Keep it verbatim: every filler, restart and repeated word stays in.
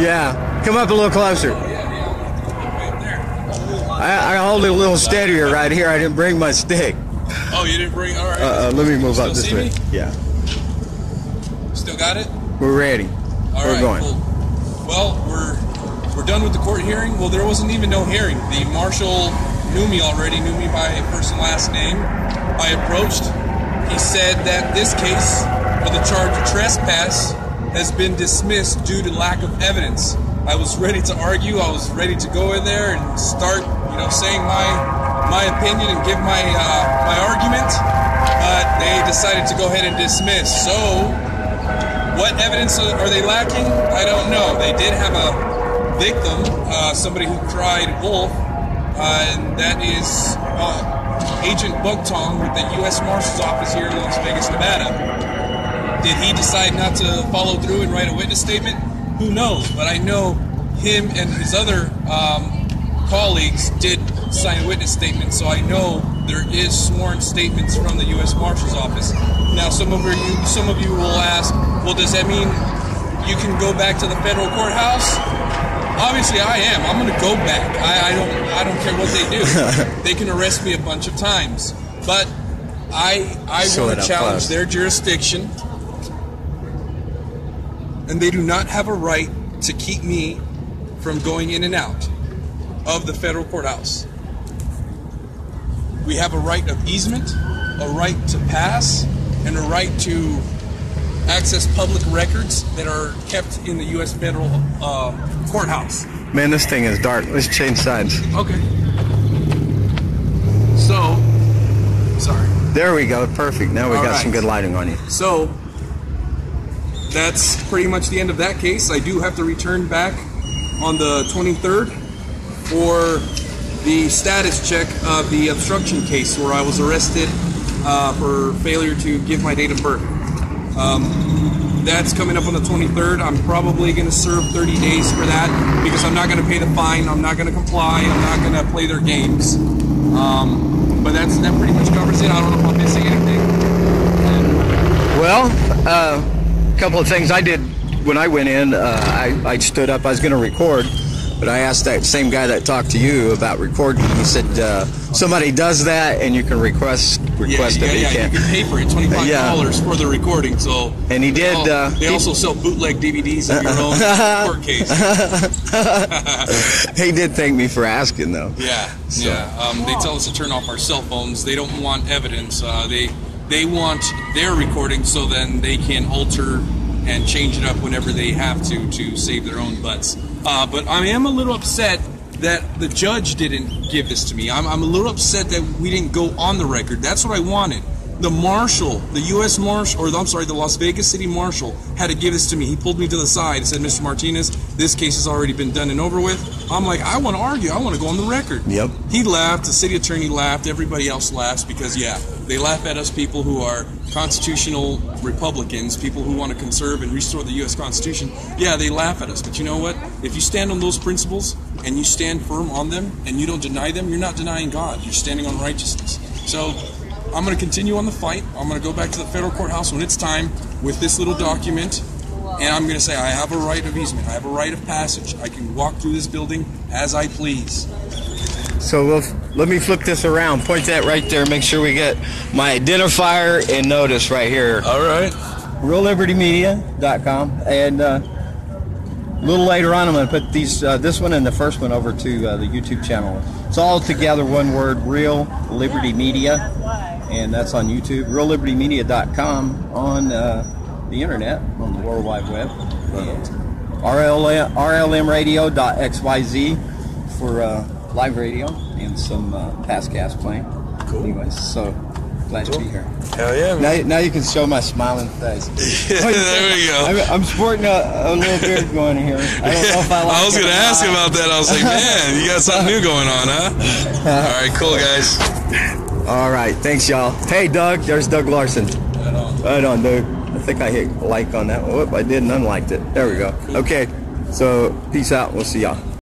Yeah, come up a little closer. I, I hold it a little steadier right here. I didn't bring my stick. Oh, you didn't bring? All right. Uh, uh, let me move up this way. Yeah. Still got it? We're ready. All we're right, going. Cool. Well, we're we're done with the court hearing. Well, there wasn't even no hearing. The marshal knew me already, knew me by first and last name. I approached. He said that this case for the charge of trespass has been dismissed due to lack of evidence. I was ready to argue. I was ready to go in there and start, you know, saying my my opinion and give my uh, my argument. But uh, they decided to go ahead and dismiss. So, what evidence are they lacking? I don't know. They did have a victim, uh, somebody who cried wolf, uh, and that is uh, Agent Bugtong with the U S Marshal's Office here in Las Vegas, Nevada. Did he decide not to follow through and write a witness statement? Who knows? But I know him and his other um, colleagues did sign witness statements, so I know there is sworn statements from the U S Marshal's Office. Now, some of you, some of you will ask, well, does that mean you can go back to the federal courthouse? Obviously, I am. I'm going to go back. I, I don't. I don't care what they do. They can arrest me a bunch of times, but I I want to challenge their jurisdiction, and they do not have a right to keep me from going in and out of the federal courthouse. We have a right of easement, a right to pass, and a right to access public records that are kept in the U S federal uh, courthouse. Man, this thing is dark. Let's change sides. Okay. So, sorry. There we go. Perfect. Now we got right. Some good lighting on you. So, that's pretty much the end of that case. I do have to return back on the twenty-third for the status check of the obstruction case where I was arrested uh, for failure to give my date of birth. Um, that's coming up on the twenty-third. I'm probably going to serve thirty days for that because I'm not going to pay the fine. I'm not going to comply. I'm not going to play their games. Um, but that's that pretty much covers it. I don't know if I'm missing anything. Well, a uh, couple of things I did when I went in. Uh, I, I stood up. I was going to record. But I asked that same guy that talked to you about recording. He said uh, somebody does that, and you can request request yeah, yeah, it. Yeah, you, can. you can pay for it, twenty-five dollars yeah. for the recording. So and he did. They, all, uh, they he, also sell bootleg D V Ds of your own court case. He did thank me for asking, though. Yeah, so. yeah. Um, they tell us to turn off our cell phones. They don't want evidence. Uh, they they want their recording, so then they can alter and change it up whenever they have to to save their own butts. Uh, but I am a little upset that the judge didn't give this to me. I'm, I'm a little upset that we didn't go on the record. That's what I wanted. The marshal, the U S marshal, or the, I'm sorry, the Las Vegas City marshal had to give this to me. He pulled me to the side and said, Mister Martinez, this case has already been done and over with. I'm like, I want to argue. I want to go on the record. Yep. He laughed. The city attorney laughed. Everybody else laughs because, yeah, they laugh at us people who are constitutional Republicans, people who want to conserve and restore the U S Constitution. Yeah, they laugh at us. But you know what? If you stand on those principles and you stand firm on them and you don't deny them, you're not denying God. You're standing on righteousness. So I'm going to continue on the fight. I'm going to go back to the federal courthouse when it's time with this little document. And I'm going to say I have a right of easement. I have a right of passage. I can walk through this building as I please. So we'll, let me flip this around. Point that right there. Make sure we get my identifier and notice right here. All right. Real Liberty Media dot com. And uh, a little later on, I'm going to put these, uh, this one and the first one over to uh, the YouTube channel. It's all together, one word, Real Liberty Media. And that's on YouTube. Real Liberty Media dot com on uh, the internet, on the World Wide Web. And R L M Radio dot x y z for... Uh, live radio and some uh, past gas playing. Cool. Anyways, so glad cool. to be here. Hell yeah, man. Now, now you can show my smiling face. Yeah, there we go. I'm, I'm sporting a, a little beard going here. I don't know if I like I was going to ask you about that. I was like, man, you got something new going on, huh? All right, cool, guys. All right, thanks, y'all. Hey, Doug, there's Doug Larson. Right on. Right on, dude. I think I hit like on that one. Whoop, I did and unliked it. There we go. Okay, so peace out. We'll see y'all.